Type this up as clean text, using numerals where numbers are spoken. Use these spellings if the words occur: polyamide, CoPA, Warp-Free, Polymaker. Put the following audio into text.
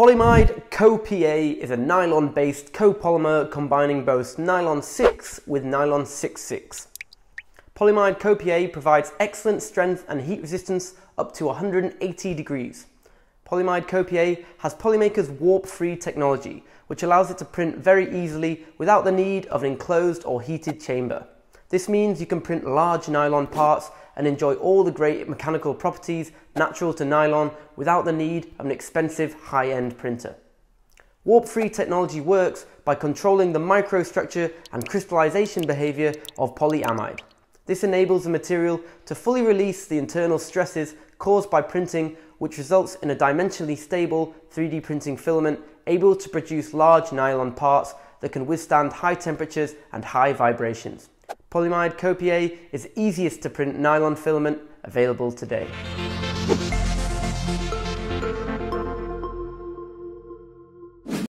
PolyMide CoPA is a nylon-based copolymer combining both nylon 6 with nylon 6,6. PolyMide CoPA provides excellent strength and heat resistance up to 180 degrees. PolyMide CoPA has Polymaker's Warp-Free technology, which allows it to print very easily without the need of an enclosed or heated chamber. This means you can print large nylon parts and enjoy all the great mechanical properties natural to nylon without the need of an expensive high-end printer. Warp-Free technology works by controlling the microstructure and crystallization behavior of polyamide. This enables the material to fully release the internal stresses caused by printing, which results in a dimensionally stable 3D printing filament able to produce large nylon parts that can withstand high temperatures and high vibrations. PolyMide CoPA is the easiest to print nylon filament available today.